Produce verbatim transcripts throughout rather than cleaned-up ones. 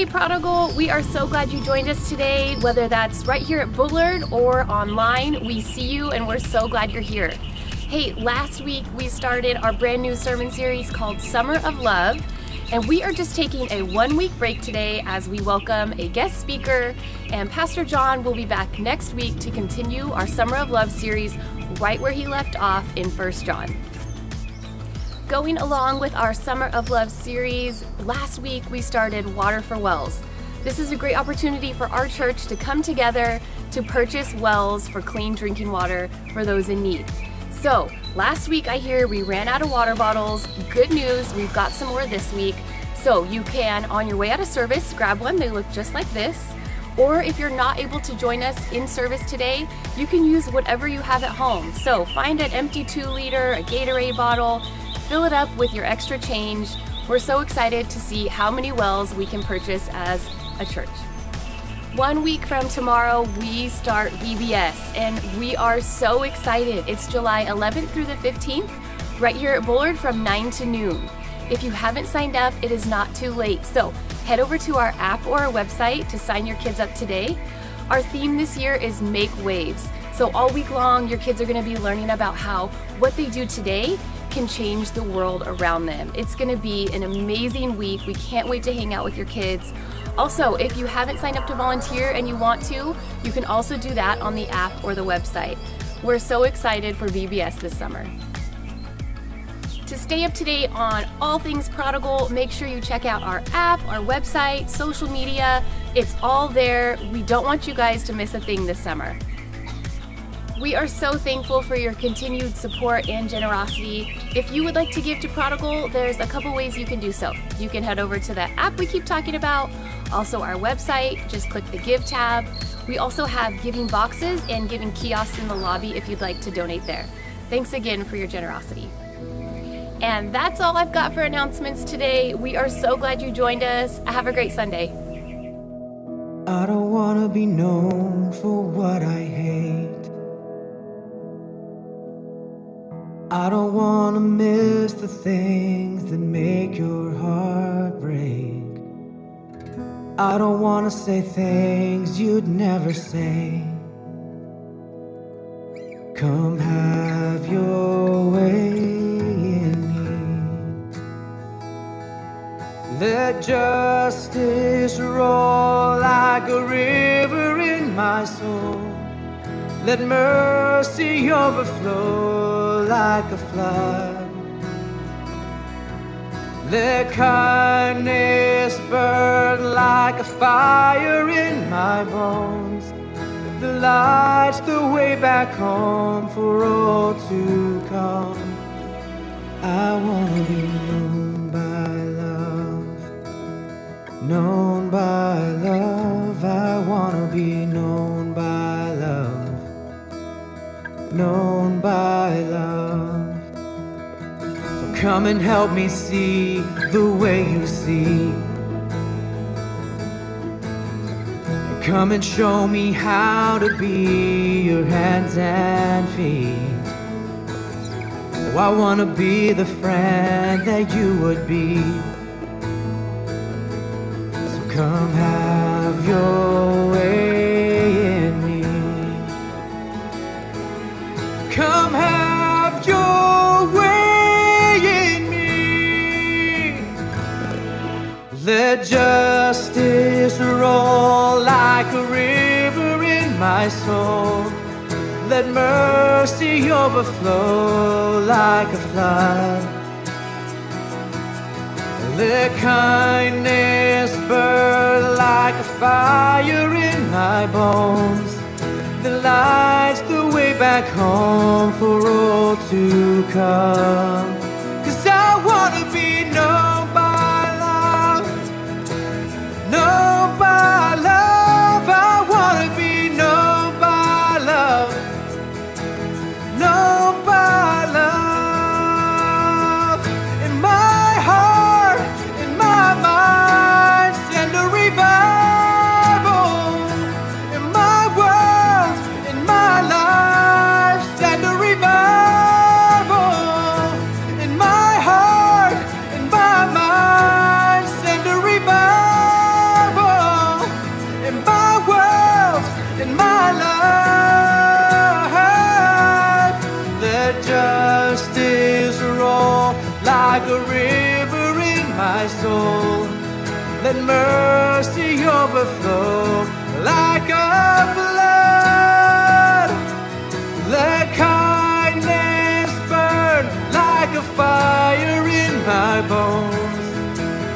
Hey Prodigal, we are so glad you joined us today, whether that's right here at Bullard or online. We see you and we're so glad you're here. Hey, last week we started our brand new sermon series called Summer of Love, and we are just taking a one week break today as we welcome a guest speaker, and Pastor John will be back next week to continue our Summer of Love series right where he left off in First John. Going along with our Summer of Love series, last week we started Water for Wells. This is a great opportunity for our church to come together to purchase wells for clean drinking water for those in need. So, last week I hear we ran out of water bottles. Good news, we've got some more this week. So you can, on your way out of service, grab one. They look just like this. Or if you're not able to join us in service today, you can use whatever you have at home. So find an empty two liter, a Gatorade bottle, fill it up with your extra change. We're so excited to see how many wells we can purchase as a church. One week from tomorrow, we start V B S, and we are so excited. It's July eleventh through the fifteenth, right here at Bullard from nine to noon. If you haven't signed up, it is not too late. So head over to our app or our website to sign your kids up today. Our theme this year is Make Waves. So all week long, your kids are gonna be learning about how what they do today can change the world around them. It's gonna be an amazing week. We can't wait to hang out with your kids. Also, if you haven't signed up to volunteer and you want to, you can also do that on the app or the website. We're so excited for V B S this summer. To stay up to date on all things Prodigal, make sure you check out our app, our website, social media. It's all there. We don't want you guys to miss a thing this summer. We are so thankful for your continued support and generosity. If you would like to give to Prodigal, there's a couple ways you can do so. You can head over to that app we keep talking about, also our website, just click the Give tab. We also have giving boxes and giving kiosks in the lobby if you'd like to donate there. Thanks again for your generosity. And that's all I've got for announcements today. We are so glad you joined us. Have a great Sunday. I don't want to be known for what I hate. I don't want to miss the things that make your heart break. I don't want to say things you'd never say. Come have your way in me. Let justice roll like a river in my soul. Let mercy overflow like a flood. Let kindness burn like a fire in my bones. The light's the way back home for all to come. I wanna be known by love. Known by love. I wanna be known by love. Known by love. So come and help me see the way you see. And come and show me how to be your hands and feet. Oh, I wanna be the friend that you would be. So come have your way. Come have your way in me. Let justice roll like a river in my soul. Let mercy overflow like a flood. Let kindness burn like a fire in my bones. The light's the way back home for all to come. 'Cause I wanna be known by love. Known by love. I wanna be known by love. Known by love. In my heart, in my mind, stand a revival. soul. Let mercy overflow like a flood. Let kindness burn like a fire in my bones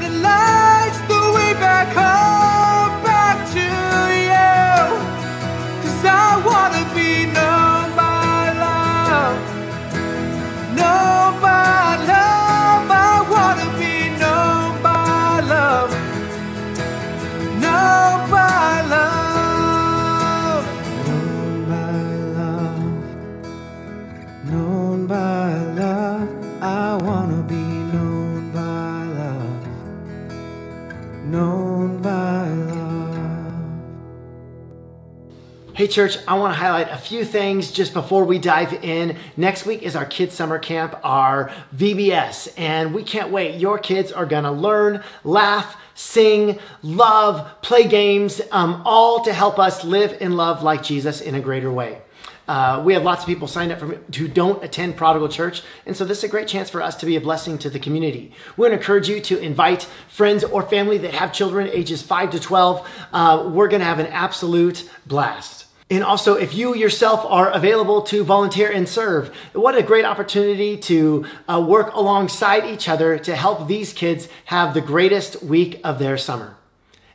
that lights the way back home, back to you. 'Cause I wanna be known by love, known by love. I wanna be known by love, known by love, known by love, known by love. I wanna be known by love, known by love. Hey church, I want to highlight a few things just before we dive in. Next week is our kids summer camp, our V B S, and we can't wait. Your kids are gonna learn, laugh, sing, love, play games, um, all to help us live and love like Jesus in a greater way. Uh, we have lots of people signed up from, who don't attend Prodigal Church, and so this is a great chance for us to be a blessing to the community. We're going to encourage you to invite friends or family that have children ages five to twelve. Uh, we're going to have an absolute blast. And also, if you yourself are available to volunteer and serve, what a great opportunity to uh, work alongside each other to help these kids have the greatest week of their summer.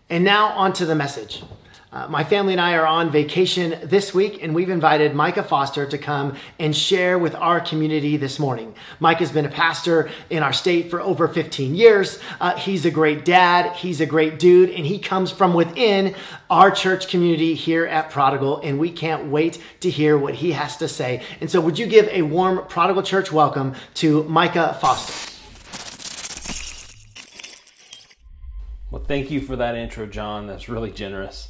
And now on to the message. Uh, my family and I are on vacation this week, and we've invited Micah Foster to come and share with our community this morning. Micah's been a pastor in our state for over fifteen years. Uh, he's a great dad, he's a great dude, and he comes from within our church community here at Prodigal, and we can't wait to hear what he has to say. And so would you give a warm Prodigal Church welcome to Micah Foster? Well, thank you for that intro, John. That's really generous.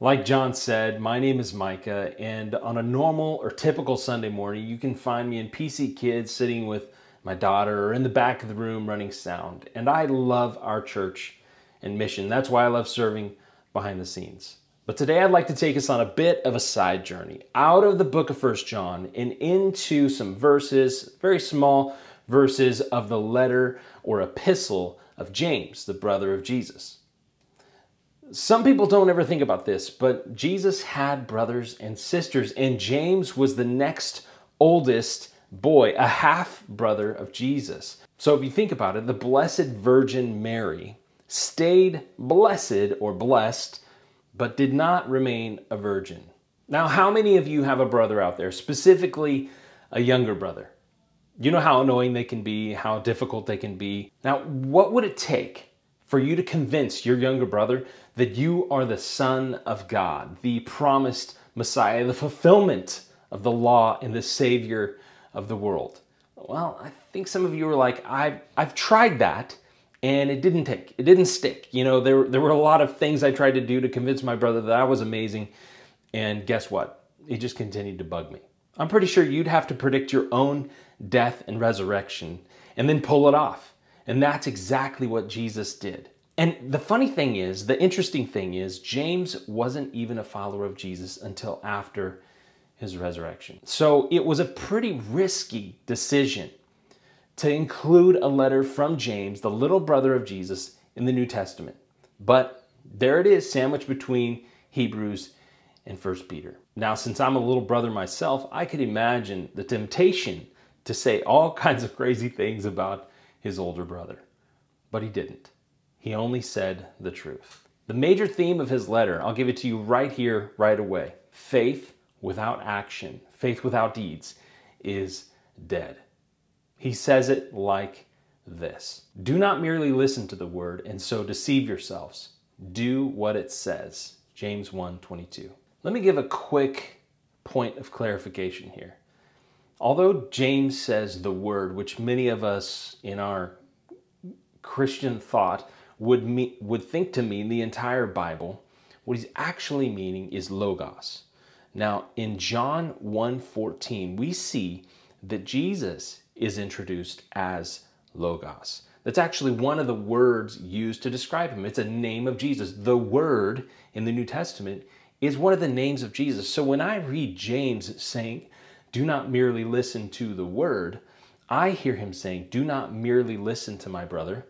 Like John said, my name is Micah, and on a normal or typical Sunday morning, you can find me in P C Kids sitting with my daughter or in the back of the room running sound. And I love our church and mission. That's why I love serving behind the scenes. But today I'd like to take us on a bit of a side journey out of the book of First John and into some verses, very small verses of the letter or epistle of James, the brother of Jesus. Some people don't ever think about this, but Jesus had brothers and sisters, and James was the next oldest boy, a half-brother of Jesus. So if you think about it, the Blessed Virgin Mary stayed blessed or blessed, but did not remain a virgin. Now, how many of you have a brother out there, specifically a younger brother? You know how annoying they can be, how difficult they can be. Now, what would it take for you to convince your younger brother that you are the Son of God, the promised Messiah, the fulfillment of the law and the Savior of the world? Well, I think some of you are like, I've, I've tried that and it didn't take, it didn't stick. You know, there, there were a lot of things I tried to do to convince my brother that I was amazing. And guess what? It just continued to bug me. I'm pretty sure you'd have to predict your own death and resurrection and then pull it off. And that's exactly what Jesus did. And the funny thing is, the interesting thing is, James wasn't even a follower of Jesus until after his resurrection. So it was a pretty risky decision to include a letter from James, the little brother of Jesus, in the New Testament. But there it is, sandwiched between Hebrews and First Peter. Now, since I'm a little brother myself, I could imagine the temptation to say all kinds of crazy things about his older brother, but he didn't. He only said the truth. The major theme of his letter, I'll give it to you right here, right away. Faith without action, faith without deeds is dead. He says it like this. Do not merely listen to the word and so deceive yourselves. Do what it says, James one twenty-two. Let me give a quick point of clarification here. Although James says the word, which many of us in our Christian thought would, mean, would think to mean the entire Bible, what he's actually meaning is Logos. Now, in John one fourteen, we see that Jesus is introduced as Logos. That's actually one of the words used to describe him. It's a name of Jesus. The Word in the New Testament is one of the names of Jesus. So when I read James saying, do not merely listen to the word, I hear him saying, do not merely listen to my brother,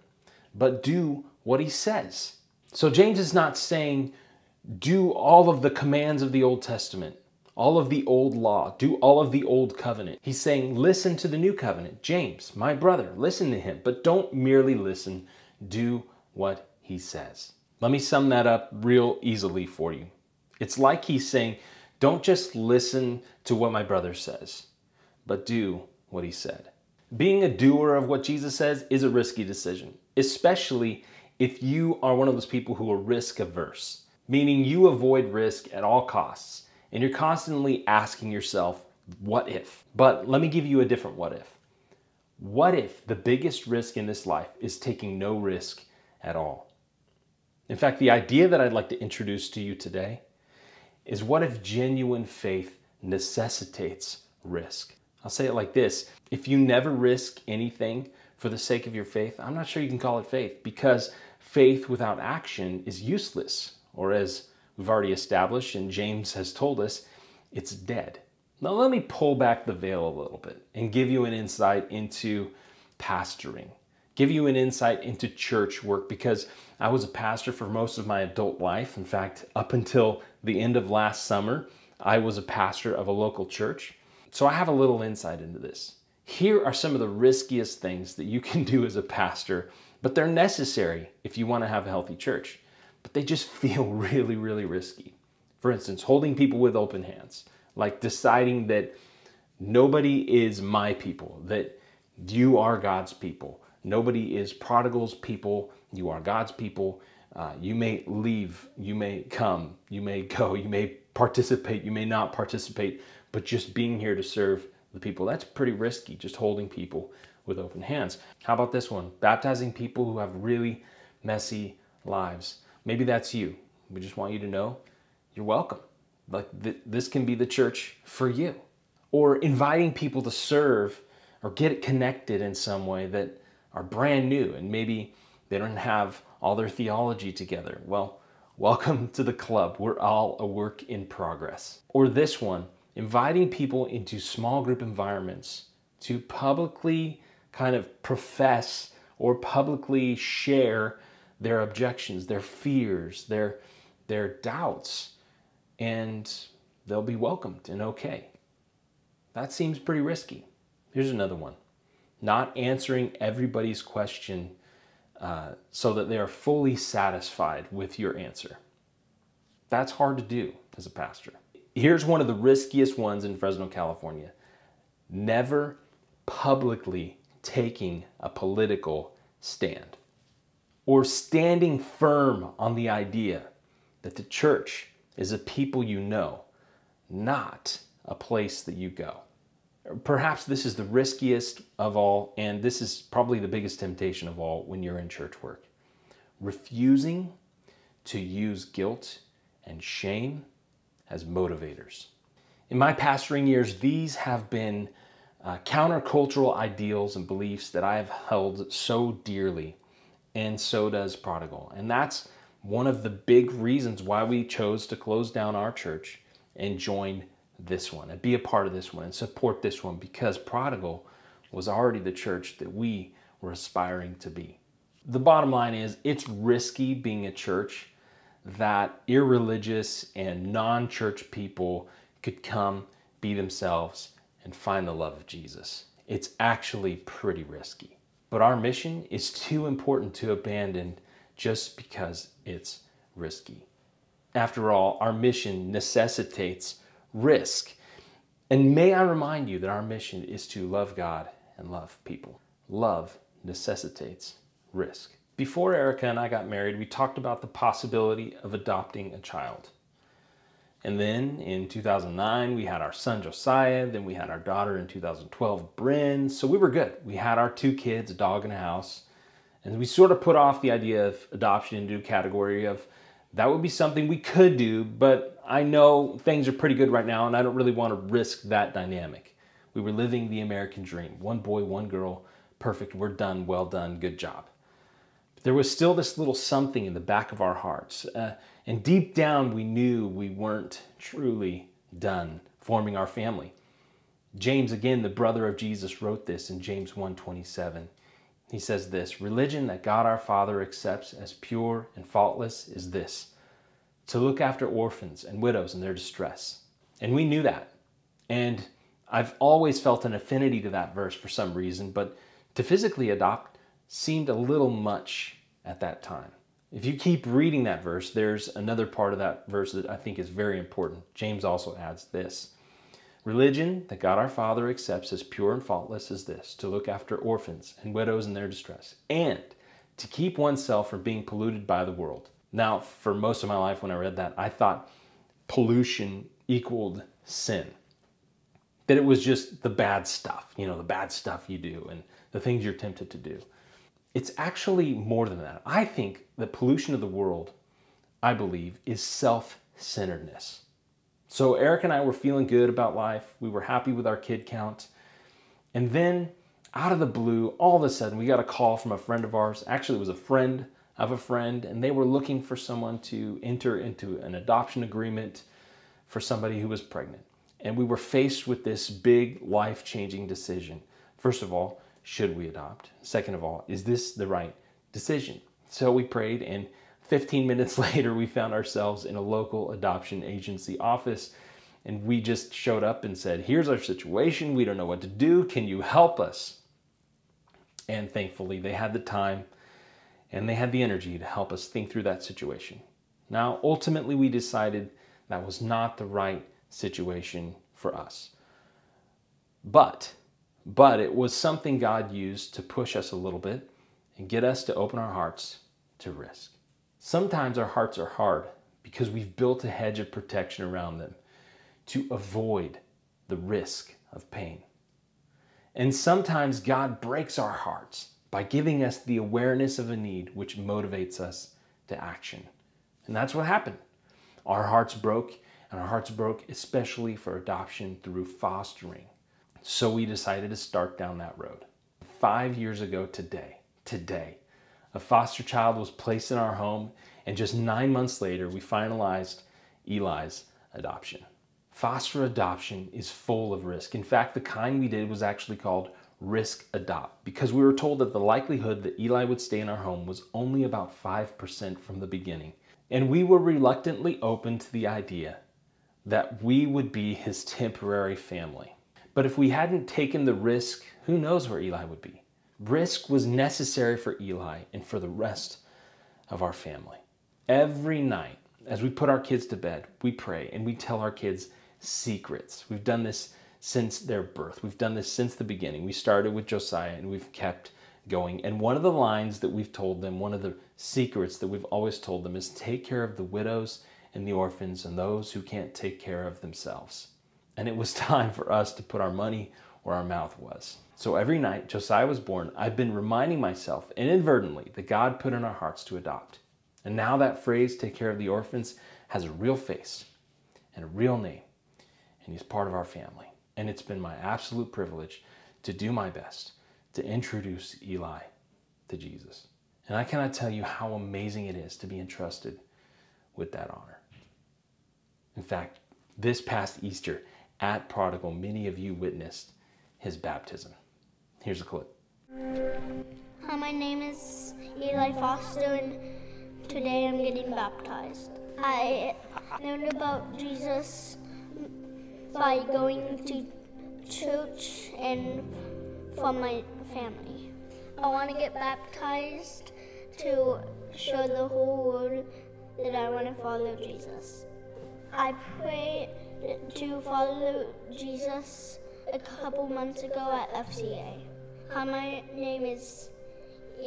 but do what he says. So James is not saying do all of the commands of the Old Testament, all of the old law, do all of the old covenant. He's saying listen to the new covenant. James, my brother, listen to him, but don't merely listen, do what he says. Let me sum that up real easily for you. It's like he's saying, don't just listen to what my brother says, but do what he said. Being a doer of what Jesus says is a risky decision, especially if you are one of those people who are risk averse, meaning you avoid risk at all costs, and you're constantly asking yourself, what if? But let me give you a different what if. What if the biggest risk in this life is taking no risk at all? In fact, the idea that I'd like to introduce to you today is, what if genuine faith necessitates risk? I'll say it like this. If you never risk anything for the sake of your faith, I'm not sure you can call it faith, because faith without action is useless, or as we've already established and James has told us, it's dead. Now let me pull back the veil a little bit and give you an insight into pastoring, give you an insight into church work, because I was a pastor for most of my adult life. In fact, up until the end of last summer, I was a pastor of a local church. So I have a little insight into this. Here are some of the riskiest things that you can do as a pastor, but they're necessary if you want to have a healthy church, but they just feel really, really risky. For instance, holding people with open hands, like deciding that nobody is my people, that you are God's people. Nobody is prodigal's people. You are God's people. Uh, you may leave, you may come, you may go, you may participate, you may not participate, but just being here to serve the people, that's pretty risky, just holding people with open hands. How about this one? Baptizing people who have really messy lives. Maybe that's you. We just want you to know you're welcome. Like th this can be the church for you. Or inviting people to serve or get connected in some way that are brand new, and maybe they don't have all their theology together. Well, welcome to the club. We're all a work in progress. Or this one, inviting people into small group environments to publicly kind of profess or publicly share their objections, their fears, their, their doubts, and they'll be welcomed and okay. That seems pretty risky. Here's another one. Not answering everybody's question uh, so that they are fully satisfied with your answer. That's hard to do as a pastor. Here's one of the riskiest ones in Fresno, California. Never publicly taking a political stand, or standing firm on the idea that the church is a people you know, not a place that you go. Perhaps this is the riskiest of all, and this is probably the biggest temptation of all when you're in church work. Refusing to use guilt and shame as motivators. In my pastoring years, these have been uh, countercultural ideals and beliefs that I have held so dearly, and so does Prodigal. And that's one of the big reasons why we chose to close down our church and join this one and be a part of this one and support this one, because Prodigal was already the church that we were aspiring to be. The bottom line is, it's risky being a church that irreligious and non-church people could come, be themselves, and find the love of Jesus. It's actually pretty risky. But our mission is too important to abandon just because it's risky. After all, our mission necessitates risk. And may I remind you that our mission is to love God and love people. Love necessitates risk. Before Erica and I got married, we talked about the possibility of adopting a child. And then in two thousand nine, we had our son Josiah, then we had our daughter in two thousand twelve, Brynn, so we were good. We had our two kids, a dog and a house, and we sort of put off the idea of adoption into a category of that would be something we could do, but I know things are pretty good right now and I don't really want to risk that dynamic. We were living the American dream. One boy, one girl, perfect, we're done, well done, good job. But there was still this little something in the back of our hearts. Uh, and deep down, we knew we weren't truly done forming our family. James, again, the brother of Jesus, wrote this in James one twenty-seven. He says this, religion that God our Father accepts as pure and faultless is this, to look after orphans and widows in their distress. And we knew that. And I've always felt an affinity to that verse for some reason, but to physically adopt seemed a little much at that time. If you keep reading that verse, there's another part of that verse that I think is very important. James also adds this, religion that God our Father accepts as pure and faultless is this, to look after orphans and widows in their distress, and to keep oneself from being polluted by the world. Now, for most of my life when I read that, I thought pollution equaled sin. That it was just the bad stuff, you know, the bad stuff you do and the things you're tempted to do. It's actually more than that. I think the pollution of the world, I believe, is self-centeredness. So Eric and I were feeling good about life. We were happy with our kid count. And then out of the blue, all of a sudden, we got a call from a friend of ours. Actually, it was a friend of a friend, and they were looking for someone to enter into an adoption agreement for somebody who was pregnant. And we were faced with this big life-changing decision. First of all, should we adopt? Second of all, is this the right decision? So we prayed, and fifteen minutes later, we found ourselves in a local adoption agency office, and we just showed up and said, here's our situation. We don't know what to do. Can you help us? And thankfully, they had the time and they had the energy to help us think through that situation. Now, ultimately, we decided that was not the right situation for us. But, but it was something God used to push us a little bit and get us to open our hearts to risk. Sometimes our hearts are hard because we've built a hedge of protection around them to avoid the risk of pain. And sometimes God breaks our hearts by giving us the awareness of a need which motivates us to action. And that's what happened. Our hearts broke, and our hearts broke especially for adoption through fostering. So we decided to start down that road. Five years ago today, today, a foster child was placed in our home, and just nine months later, we finalized Eli's adoption. Foster adoption is full of risk. In fact, the kind we did was actually called risk adopt, because we were told that the likelihood that Eli would stay in our home was only about five percent from the beginning. And we were reluctantly open to the idea that we would be his temporary family. But if we hadn't taken the risk, who knows where Eli would be? Risk was necessary for Eli and for the rest of our family. Every night, as we put our kids to bed, we pray and we tell our kids secrets. We've done this since their birth. We've done this since the beginning. We started with Josiah and we've kept going. And one of the lines that we've told them, one of the secrets that we've always told them, is take care of the widows and the orphans and those who can't take care of themselves. And it was time for us to put our money where our mouth was. So every night Josiah was born, I've been reminding myself inadvertently that God put in our hearts to adopt. And now that phrase, take care of the orphans, has a real face and a real name, and he's part of our family. And it's been my absolute privilege to do my best to introduce Eli to Jesus. And I cannot tell you how amazing it is to be entrusted with that honor. In fact, this past Easter at Prodigal, many of you witnessed his baptism. Here's a clip. Hi, my name is Eli Foster, and today I'm getting baptized. I learned about Jesus by going to church and from my family. I want to get baptized to show the whole world that I want to follow Jesus. I prayed to follow Jesus a couple months ago at F C A. Hi, my name is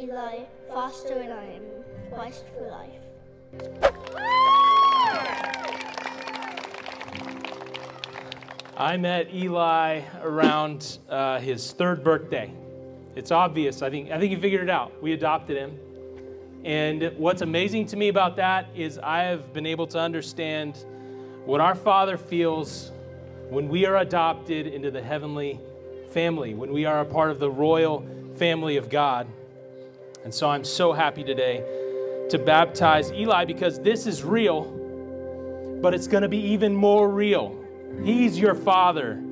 Eli Foster, and I am Christ for Life. I met Eli around uh, his third birthday. It's obvious, I think, I think he figured it out. We adopted him. And what's amazing to me about that is I have been able to understand what our Father feels when we are adopted into the heavenly family, when we are a part of the royal family of God. And so I'm so happy today to baptize Eli, because this is real, but it's going to be even more real. He's your Father.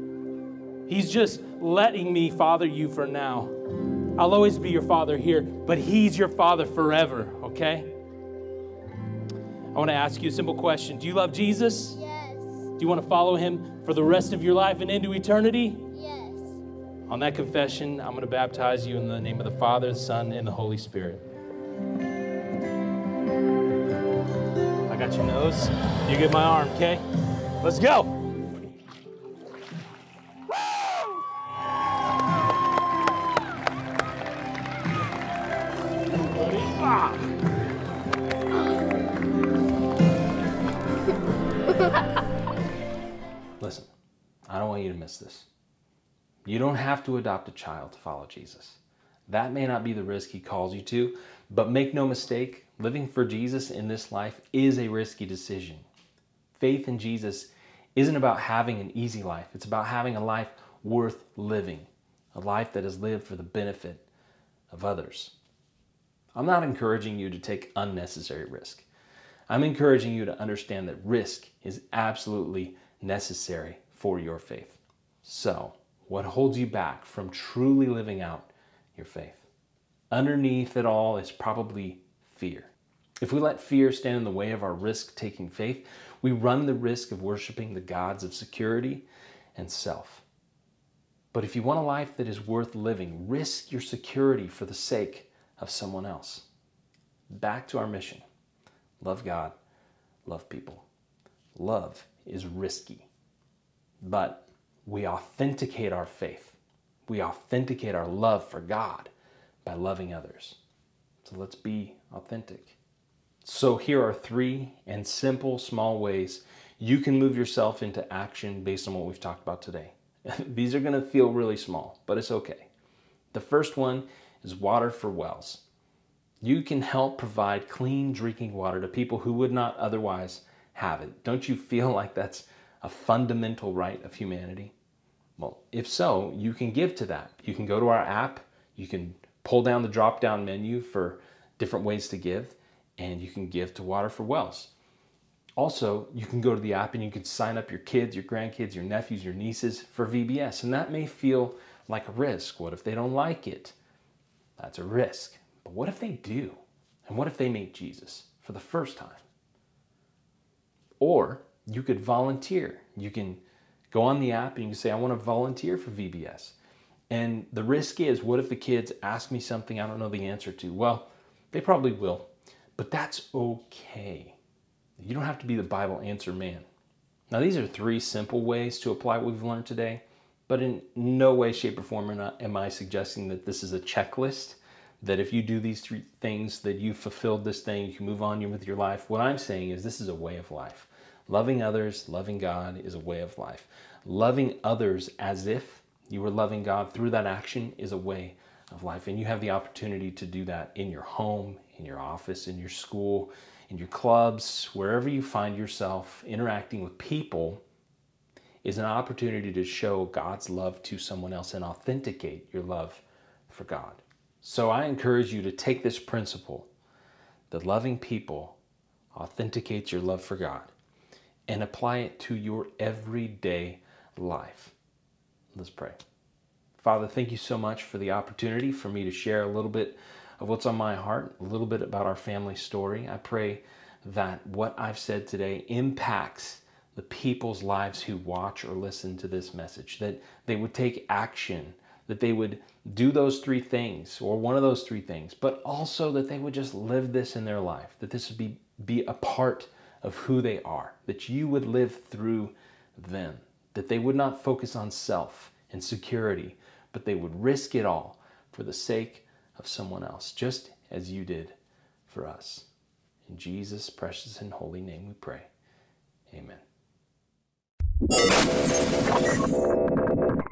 He's just letting me father you for now. I'll always be your father here, but he's your father forever, okay? I want to ask you a simple question. Do you love Jesus? Yes. Do you want to follow him for the rest of your life and into eternity? Yes. On that confession, I'm going to baptize you in the name of the Father, the Son, and the Holy Spirit. I got your nose. You get my arm, okay? Let's go. Listen, I don't want you to miss this. You don't have to adopt a child to follow Jesus. That may not be the risk he calls you to, but make no mistake, living for Jesus in this life is a risky decision. Faith in Jesus isn't about having an easy life. It's about having a life worth living, a life that is lived for the benefit of others. I'm not encouraging you to take unnecessary risk. I'm encouraging you to understand that risk is absolutely necessary for your faith. So, what holds you back from truly living out your faith? Underneath it all is probably fear. If we let fear stand in the way of our risk-taking faith, we run the risk of worshiping the gods of security and self. But if you want a life that is worth living, risk your security for the sake of someone else. Back to our mission. Love God, love people. Love is risky, but we authenticate our faith. We authenticate our love for God by loving others. So let's be authentic. So here are three and simple small ways you can move yourself into action based on what we've talked about today. These are gonna feel really small, but it's okay. The first one is Water for Wells. You can help provide clean drinking water to people who would not otherwise have it. Don't you feel like that's a fundamental right of humanity? Well, if so, you can give to that. You can go to our app, you can pull down the drop-down menu for different ways to give, and you can give to Water for Wells. Also, you can go to the app and you can sign up your kids, your grandkids, your nephews, your nieces for V B S, and that may feel like a risk. What if they don't like it? That's a risk. But what if they do? And what if they meet Jesus for the first time? Or you could volunteer. You can go on the app and you can say, I want to volunteer for V B S. And the risk is, what if the kids ask me something I don't know the answer to? Well, they probably will, but that's okay. You don't have to be the Bible answer man. Now, these are three simple ways to apply what we've learned today. But in no way, shape, or form am I suggesting that this is a checklist, that if you do these three things, that you've fulfilled this thing, you can move on with your life. What I'm saying is this is a way of life. Loving others, loving God is a way of life. Loving others as if you were loving God through that action is a way of life. And you have the opportunity to do that in your home, in your office, in your school, in your clubs, wherever you find yourself interacting with people. Is an opportunity to show God's love to someone else and authenticate your love for God. So I encourage you to take this principle that loving people authenticates your love for God and apply it to your everyday life. Let's pray. Father, thank you so much for the opportunity for me to share a little bit of what's on my heart, a little bit about our family story. I pray that what I've said today impacts the people's lives who watch or listen to this message, that they would take action, that they would do those three things or one of those three things, but also that they would just live this in their life, that this would be, be a part of who they are, that you would live through them, that they would not focus on self and security, but they would risk it all for the sake of someone else, just as you did for us. In Jesus' precious and holy name we pray. Amen. Thank you.